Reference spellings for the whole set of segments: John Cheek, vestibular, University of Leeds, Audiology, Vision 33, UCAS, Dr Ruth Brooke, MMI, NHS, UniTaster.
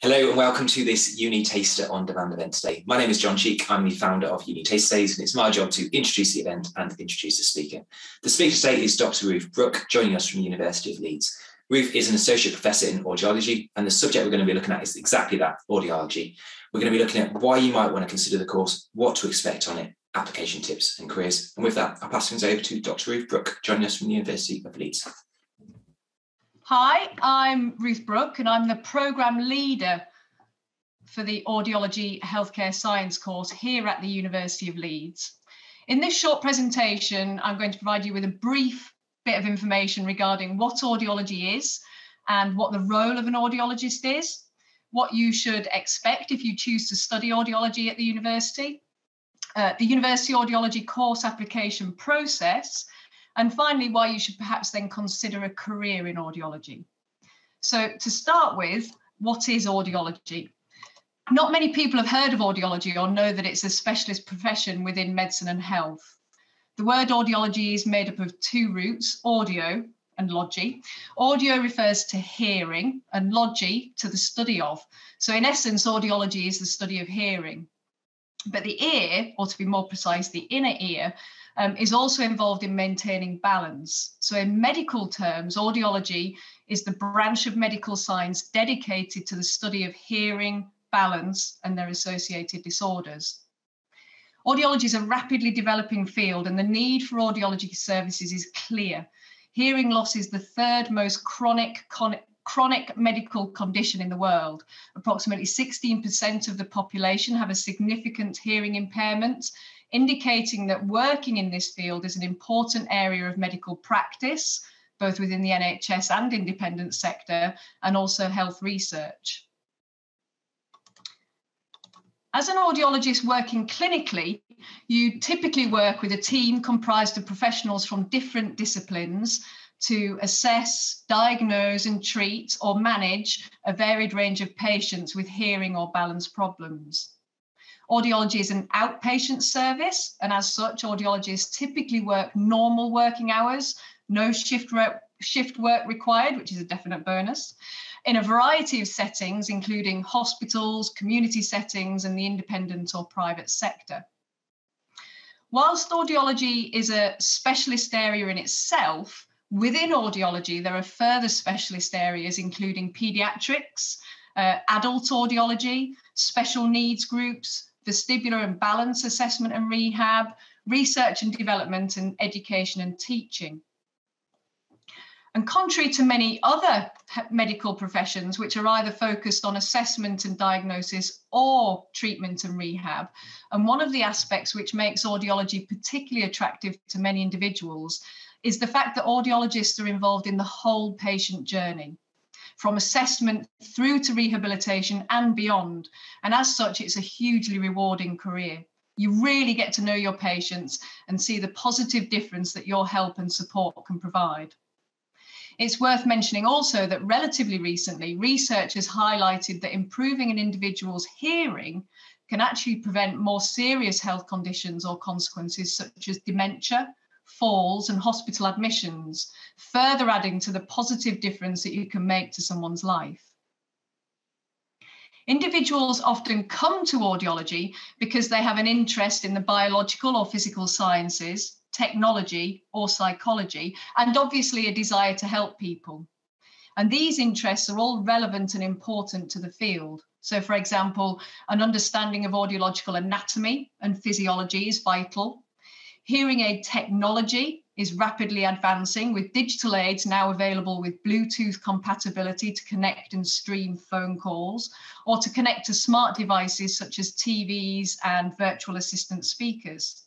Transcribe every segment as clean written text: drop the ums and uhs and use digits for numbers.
Hello and welcome to this Uni Taster on Demand event today. My name is John Cheek, I'm the founder of Uni Taster Days, and it's my job to introduce the event and introduce the speaker. The speaker today is Dr Ruth Brooke, joining us from the University of Leeds. Ruth is an associate professor in audiology, and the subject we're going to be looking at is exactly that, audiology. We're going to be looking at why you might want to consider the course, what to expect on it, application tips and careers. And with that, I'll pass things over to Dr Ruth Brooke, joining us from the University of Leeds. Hi, I'm Ruth Brooke and I'm the programme leader for the Audiology Healthcare Science course here at the University of Leeds. In this short presentation, I'm going to provide you with a brief bit of information regarding what audiology is and what the role of an audiologist is, what you should expect if you choose to study audiology at the university, the university audiology course application process, and finally, why you should perhaps then consider a career in audiology. So to start with, what is audiology? Not many people have heard of audiology or know that it's a specialist profession within medicine and health. The word audiology is made up of two roots, audio and logy. Audio refers to hearing and logy to the study of. So in essence, audiology is the study of hearing. But the ear, or to be more precise, the inner ear, is also involved in maintaining balance. So in medical terms, audiology is the branch of medical science dedicated to the study of hearing, balance, and their associated disorders. Audiology is a rapidly developing field, and the need for audiology services is clear. Hearing loss is the third most chronic medical condition in the world. Approximately 16% of the population have a significant hearing impairment, indicating that working in this field is an important area of medical practice, both within the NHS and independent sector, and also health research. As an audiologist working clinically, you typically work with a team comprised of professionals from different disciplines to assess, diagnose and treat or manage a varied range of patients with hearing or balance problems. Audiology is an outpatient service, and as such, audiologists typically work normal working hours, no shift work required, which is a definite bonus, in a variety of settings, including hospitals, community settings and the independent or private sector. Whilst audiology is a specialist area in itself, within audiology, there are further specialist areas, including paediatrics, adult audiology, special needs groups, vestibular and balance assessment and rehab, research and development, and education and teaching. And contrary to many other medical professions, which are either focused on assessment and diagnosis or treatment and rehab, and one of the aspects which makes audiology particularly attractive to many individuals is the fact that audiologists are involved in the whole patient journey, from assessment through to rehabilitation and beyond. And as such, it's a hugely rewarding career. You really get to know your patients and see the positive difference that your help and support can provide. It's worth mentioning also that relatively recently, research has highlighted that improving an individual's hearing can actually prevent more serious health conditions or consequences such as dementia, falls and hospital admissions, further adding to the positive difference that you can make to someone's life. Individuals often come to audiology because they have an interest in the biological or physical sciences, technology or psychology, and obviously a desire to help people. And these interests are all relevant and important to the field. So, for example, an understanding of audiological anatomy and physiology is vital. Hearing aid technology is rapidly advancing, with digital aids now available with Bluetooth compatibility to connect and stream phone calls, or to connect to smart devices such as TVs and virtual assistant speakers.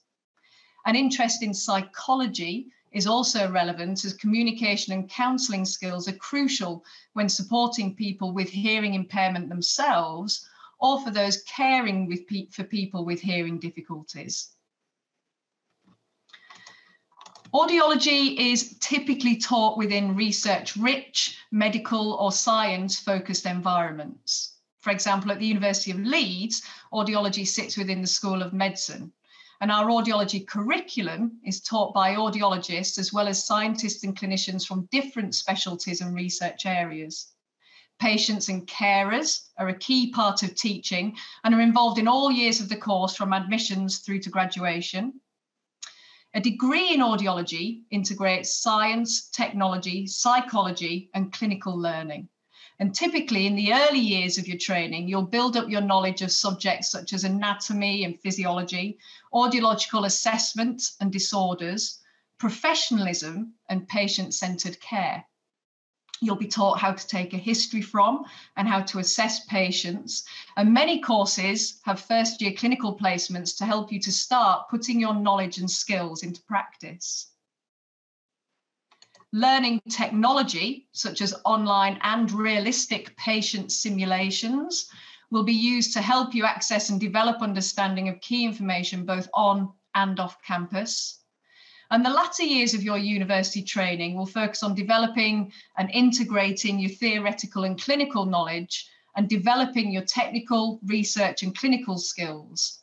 An interest in psychology is also relevant, as communication and counselling skills are crucial when supporting people with hearing impairment themselves, or for those caring for people with hearing difficulties. Audiology is typically taught within research-rich, medical or science-focused environments. For example, at the University of Leeds, audiology sits within the School of Medicine, and our audiology curriculum is taught by audiologists as well as scientists and clinicians from different specialties and research areas. Patients and carers are a key part of teaching and are involved in all years of the course from admissions through to graduation. A degree in audiology integrates science, technology, psychology, and clinical learning. And typically in the early years of your training, you'll build up your knowledge of subjects such as anatomy and physiology, audiological assessment and disorders, professionalism, and patient-centered care. You'll be taught how to take a history from and how to assess patients. And many courses have first-year clinical placements to help you to start putting your knowledge and skills into practice. Learning technology, such as online and realistic patient simulations, will be used to help you access and develop understanding of key information both on and off campus. And the latter years of your university training will focus on developing and integrating your theoretical and clinical knowledge and developing your technical, research and clinical skills,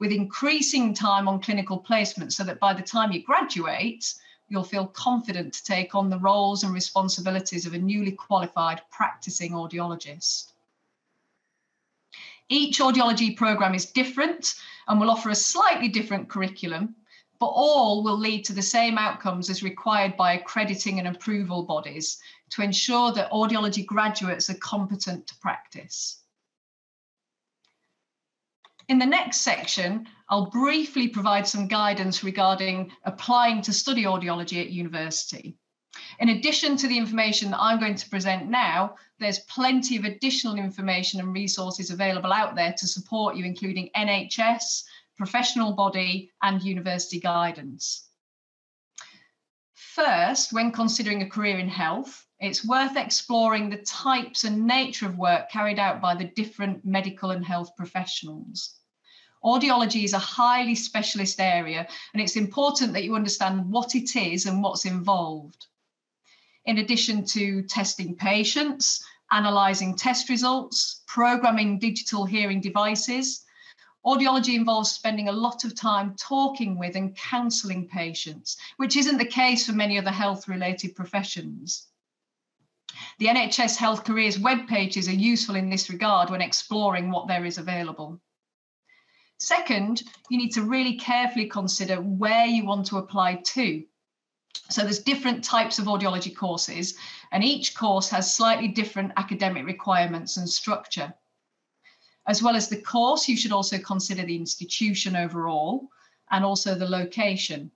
with increasing time on clinical placement so that by the time you graduate, you'll feel confident to take on the roles and responsibilities of a newly qualified practicing audiologist. Each audiology programme is different and will offer a slightly different curriculum, but all will lead to the same outcomes as required by accrediting and approval bodies to ensure that audiology graduates are competent to practice. In the next section, I'll briefly provide some guidance regarding applying to study audiology at university. In addition to the information that I'm going to present now, there's plenty of additional information and resources available out there to support you, including NHS, professional body and university guidance. First, when considering a career in health, it's worth exploring the types and nature of work carried out by the different medical and health professionals. Audiology is a highly specialist area, and it's important that you understand what it is and what's involved. In addition to testing patients, analysing test results, programming digital hearing devices, audiology involves spending a lot of time talking with and counselling patients, which isn't the case for many other health-related professions. The NHS Health Careers web pages are useful in this regard when exploring what there is available. Second, you need to really carefully consider where you want to apply to. So there's different types of audiology courses, and each course has slightly different academic requirements and structure. As well as the course, you should also consider the institution overall and also the location.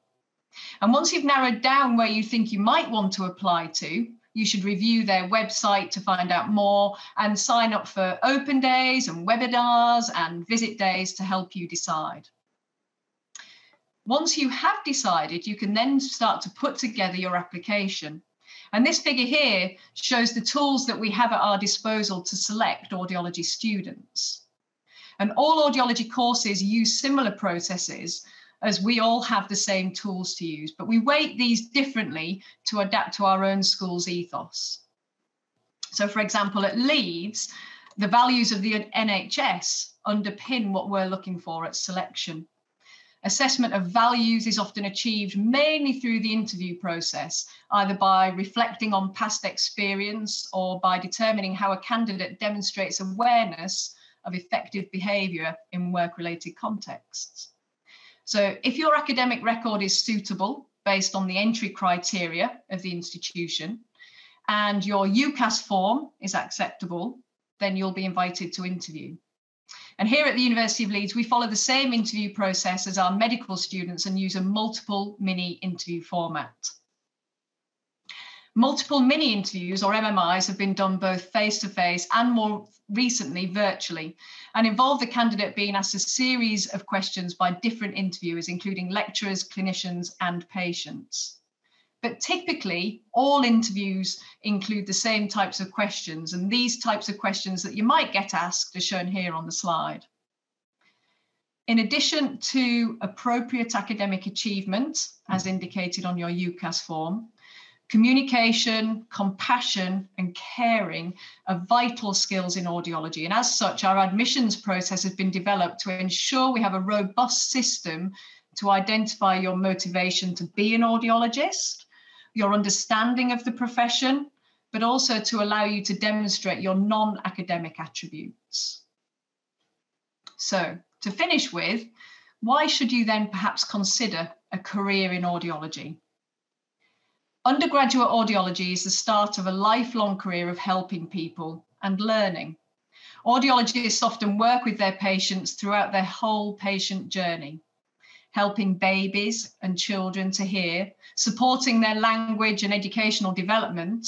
And once you've narrowed down where you think you might want to apply to, you should review their website to find out more and sign up for open days and webinars and visit days to help you decide. Once you have decided, you can then start to put together your application. And this figure here shows the tools that we have at our disposal to select audiology students. And all audiology courses use similar processes, as we all have the same tools to use, but we weight these differently to adapt to our own school's ethos. So for example, at Leeds, the values of the NHS underpin what we're looking for at selection. Assessment of values is often achieved mainly through the interview process, either by reflecting on past experience or by determining how a candidate demonstrates awareness of effective behaviour in work-related contexts. So if your academic record is suitable based on the entry criteria of the institution and your UCAS form is acceptable, then you'll be invited to interview. And here at the University of Leeds, we follow the same interview process as our medical students and use a multiple mini interview format. Multiple mini interviews, or MMIs, have been done both face-to-face and more recently virtually, and involve the candidate being asked a series of questions by different interviewers, including lecturers, clinicians and patients. But typically, all interviews include the same types of questions, and these types of questions that you might get asked are shown here on the slide. In addition to appropriate academic achievement, as indicated on your UCAS form, communication, compassion and caring are vital skills in audiology, and as such, our admissions process has been developed to ensure we have a robust system to identify your motivation to be an audiologist, your understanding of the profession, but also to allow you to demonstrate your non-academic attributes. So to finish with, why should you then perhaps consider a career in audiology? Undergraduate audiology is the start of a lifelong career of helping people and learning. Audiologists often work with their patients throughout their whole patient journey, helping babies and children to hear, supporting their language and educational development,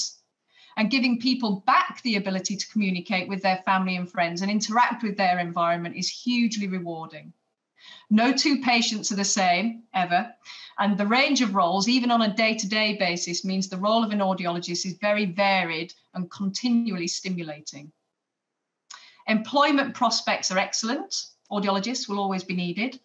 and giving people back the ability to communicate with their family and friends and interact with their environment is hugely rewarding. No two patients are the same, ever, and the range of roles, even on a day-to-day basis, means the role of an audiologist is very varied and continually stimulating. Employment prospects are excellent. Audiologists will always be needed.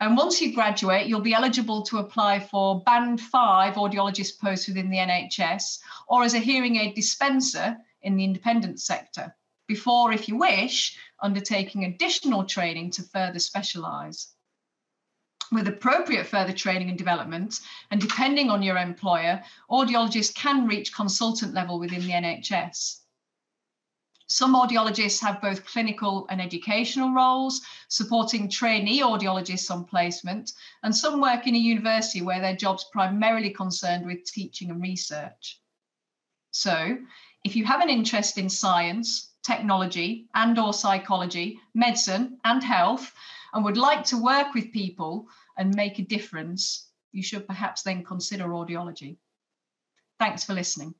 And once you graduate, you'll be eligible to apply for Band 5 audiologist posts within the NHS or as a hearing aid dispenser in the independent sector, before, if you wish, undertaking additional training to further specialise. With appropriate further training and development, and depending on your employer, audiologists can reach consultant level within the NHS. Some audiologists have both clinical and educational roles, supporting trainee audiologists on placement, and some work in a university where their job's primarily concerned with teaching and research. So, if you have an interest in science, technology and/or psychology, medicine and health, and would like to work with people and make a difference, you should perhaps then consider audiology. Thanks for listening.